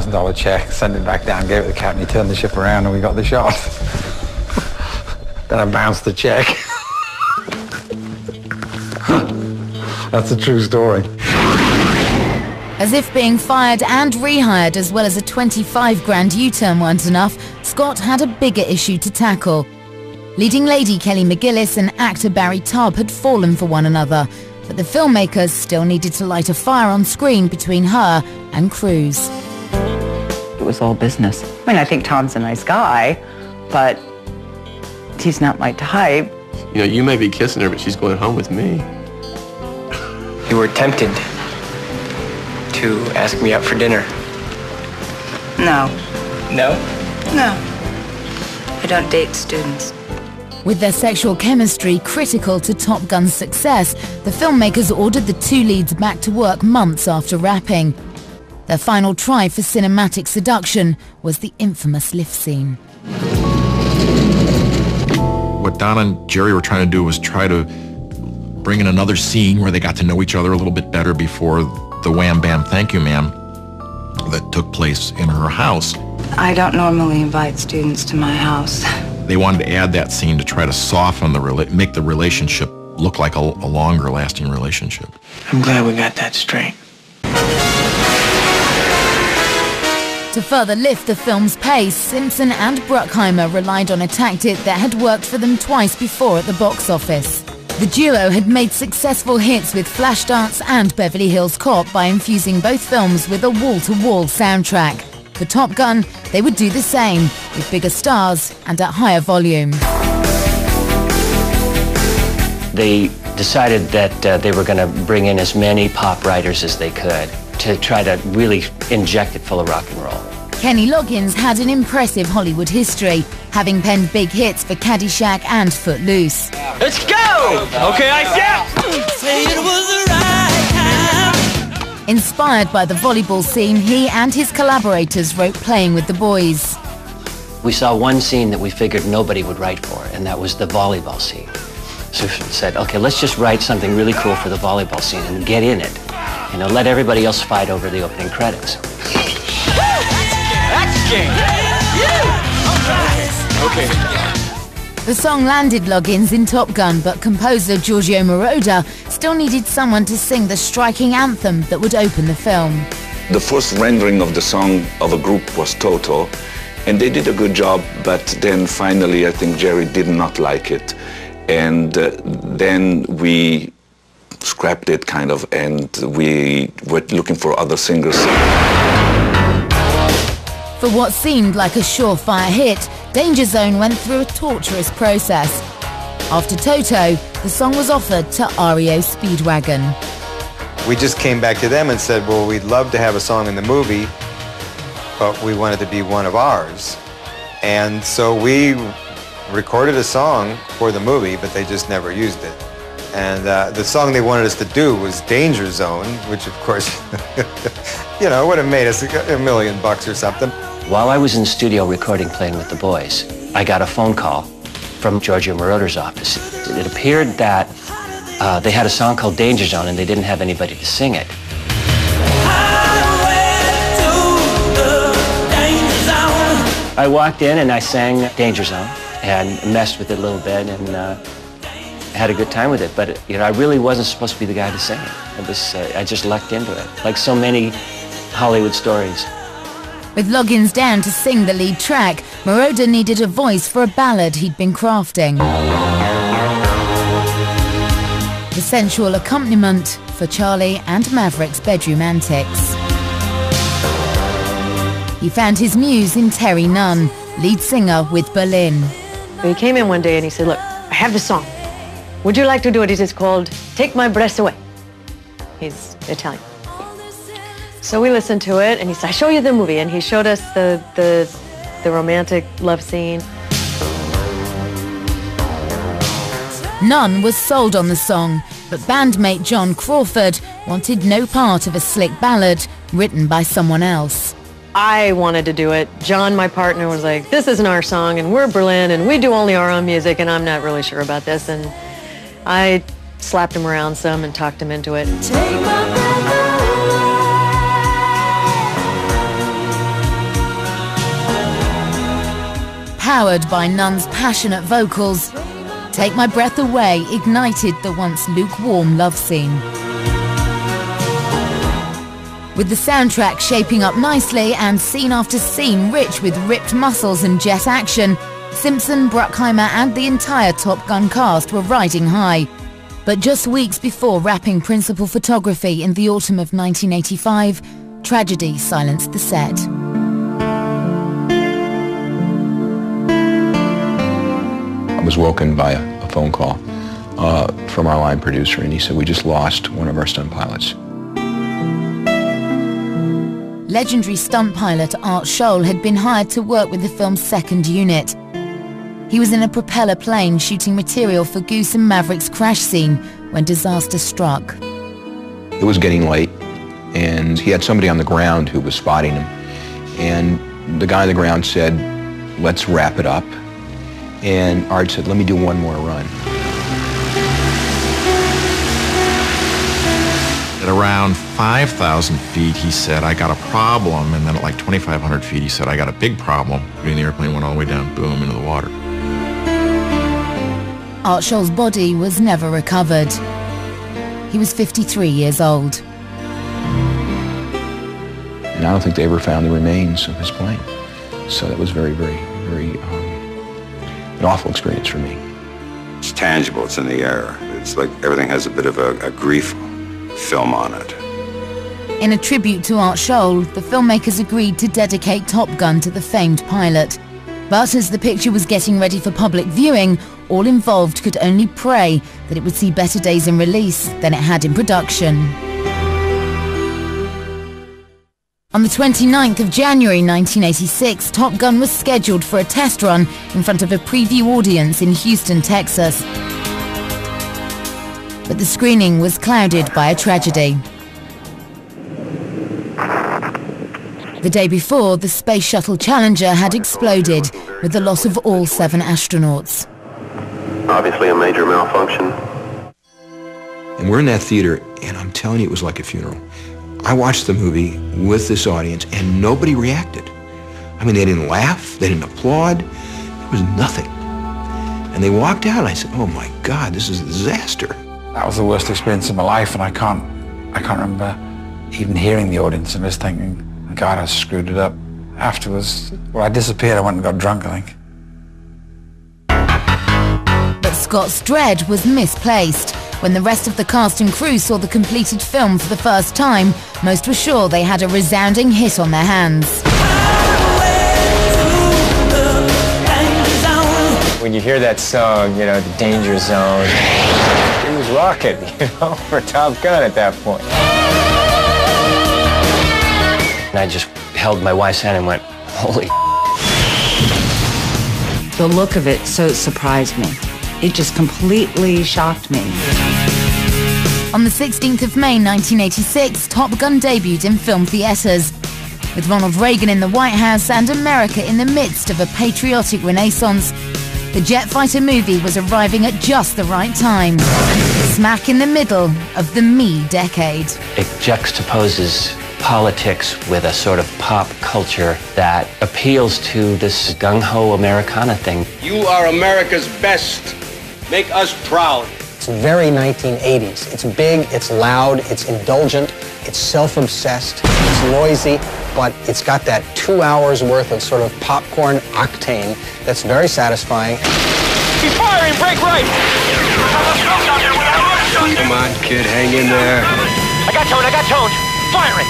$1,000 check, sent it back down, gave it to the captain, he turned the ship around and we got the shot. Then I bounced the check. That's a true story. As if being fired and rehired as well as a 25 grand U-turn weren't enough, Scott had a bigger issue to tackle. Leading lady Kelly McGillis and actor Barry Tubb had fallen for one another, but the filmmakers still needed to light a fire on screen between her and Cruz. It was all business. I mean, I think Tom's a nice guy, but he's not my type. You know, you may be kissing her, but she's going home with me. You were tempted to ask me out for dinner. No. No? No. I don't date students. With their sexual chemistry critical to Top Gun's success, the filmmakers ordered the two leads back to work months after wrapping. Their final try for cinematic seduction was the infamous lift scene. What Don and Jerry were trying to do was try to bring in another scene where they got to know each other a little bit better before the wham bam thank you ma'am that took place in her house. I don't normally invite students to my house. They wanted to add that scene to try to soften the make the relationship look like a longer lasting relationship. I'm glad we got that straight. To further lift the film's pace, Simpson and Bruckheimer relied on a tactic that had worked for them twice before at the box office. The duo had made successful hits with Flashdance and Beverly Hills Cop by infusing both films with a wall-to-wall soundtrack. For Top Gun, they would do the same, with bigger stars and at higher volume. They decided that they were going to bring in as many pop writers as they could to try to really inject it full of rock and roll. Kenny Loggins had an impressive Hollywood history, having penned big hits for Caddyshack and Footloose. Let's go! Okay, I see. Inspired by the volleyball scene, he and his collaborators wrote Playing With The Boys. We saw one scene that we figured nobody would write for, and that was the volleyball scene. So we said, okay, let's just write something really cool for the volleyball scene and get in it. You know, let everybody else fight over the opening credits. The song landed Loggins in Top Gun, but composer Giorgio Moroder still needed someone to sing the striking anthem that would open the film. The first rendering of the song of a group was Toto, and they did a good job, but then finally I think Jerry did not like it. And then we scrapped it, kind of, and we were looking for other singers. For what seemed like a surefire hit, Danger Zone went through a torturous process. After Toto, the song was offered to REO Speedwagon. We just came back to them and said, well, we'd love to have a song in the movie, but we wanted to be one of ours. And so we recorded a song for the movie, but they just never used it. And the song they wanted us to do was Danger Zone, which, of course, you know, would have made us $1 million or something. While I was in the studio recording Playing With The Boys, I got a phone call from Giorgio Moroder's office. It appeared that they had a song called Danger Zone and they didn't have anybody to sing it. I walked in and I sang Danger Zone and messed with it a little bit and had a good time with it. But, you know, I really wasn't supposed to be the guy to sing it. It was, I just lucked into it, like so many Hollywood stories. With Loggins down to sing the lead track, Moroder needed a voice for a ballad he'd been crafting. The sensual accompaniment for Charlie and Maverick's bedroom antics. He found his muse in Terry Nunn, lead singer with Berlin. He came in one day and he said, look, I have this song. Would you like to do it? It is called Take My Breath Away. He's Italian. So we listened to it, and he said, I show you the movie, and he showed us the romantic love scene. Nunn was sold on the song, but bandmate John Crawford wanted no part of a slick ballad written by someone else. I wanted to do it. John, my partner, was like, this isn't our song, and we're Berlin, and we do only our own music, and I'm not really sure about this, and I slapped him around some and talked him into it. Take my breath away. Powered by Nunn's passionate vocals, Take My Breath Away ignited the once lukewarm love scene. With the soundtrack shaping up nicely and scene after scene rich with ripped muscles and jet action, Simpson, Bruckheimer and the entire Top Gun cast were riding high. But just weeks before wrapping principal photography in the autumn of 1985, tragedy silenced the set. I was woken by a phone call from our line producer, and he said, "We just lost one of our stunt pilots." Legendary stunt pilot Art Scholl had been hired to work with the film's second unit. He was in a propeller plane shooting material for Goose and Maverick's crash scene when disaster struck. It was getting late, and he had somebody on the ground who was spotting him. And the guy on the ground said, "Let's wrap it up." And Art said, "Let me do one more run." At around 5,000 feet, he said, "I got a problem." And then at like 2,500 feet, he said, "I got a big problem." I mean, the airplane went all the way down, boom, into the water. Art Scholl's body was never recovered. He was 53 years old. And I don't think they ever found the remains of his plane. So that was very, very, very an awful experience for me. It's tangible, it's in the air. It's like everything has a bit of a grief film on it. In a tribute to Art Scholl, the filmmakers agreed to dedicate Top Gun to the famed pilot. But as the picture was getting ready for public viewing, all involved could only pray that it would see better days in release than it had in production. On the 29th of January 1986, Top Gun was scheduled for a test run in front of a preview audience in Houston, Texas. But the screening was clouded by a tragedy. The day before, the space shuttle Challenger had exploded with the loss of all 7 astronauts. Obviously a major malfunction. And we're in that theater, and I'm telling you, it was like a funeral. I watched the movie with this audience, and nobody reacted. I mean, they didn't laugh, they didn't applaud, there was nothing. And they walked out, and I said, "Oh my God, this is a disaster." That was the worst experience of my life, and I can't remember even hearing the audience and just thinking, "God, I screwed it up." Afterwards, well, I disappeared, I went and got drunk, I think. Scott's dread was misplaced. When the rest of the cast and crew saw the completed film for the first time, most were sure they had a resounding hit on their hands. When you hear that song, you know, the Danger Zone, it was rocking, you know, for Top Gun at that point. And I just held my wife's hand and went, "Holy s***." The look of it so surprised me. It just completely shocked me. On the 16th of May 1986, Top Gun debuted in film theaters. With Ronald Reagan in the White House and America in the midst of a patriotic renaissance, the jet fighter movie was arriving at just the right time, smack in the middle of the Me decade. It juxtaposes politics with a sort of pop culture that appeals to this gung-ho Americana thing. You are America's best. Make us proud. It's very 1980s. It's big, it's loud, it's indulgent, it's self-obsessed, it's noisy, but it's got that 2 hours worth of sort of popcorn octane that's very satisfying. He's firing, brake right! Come on, kid, hang in there. I got tone. Firing!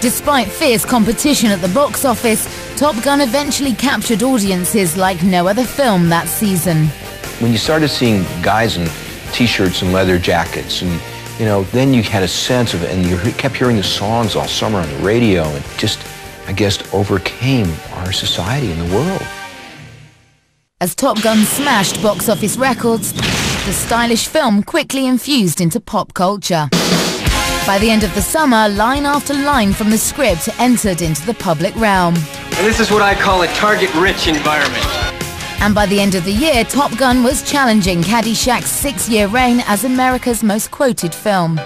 Despite fierce competition at the box office, Top Gun eventually captured audiences like no other film that season. When you started seeing guys in t-shirts and leather jackets, and you know, then you had a sense of it, and you kept hearing the songs all summer on the radio, and just, I guess, overcame our society and the world. As Top Gun smashed box office records, the stylish film quickly infused into pop culture. By the end of the summer, line after line from the script entered into the public realm. And this is what I call a target-rich environment. And by the end of the year, Top Gun was challenging Caddyshack's six-year reign as America's most quoted film.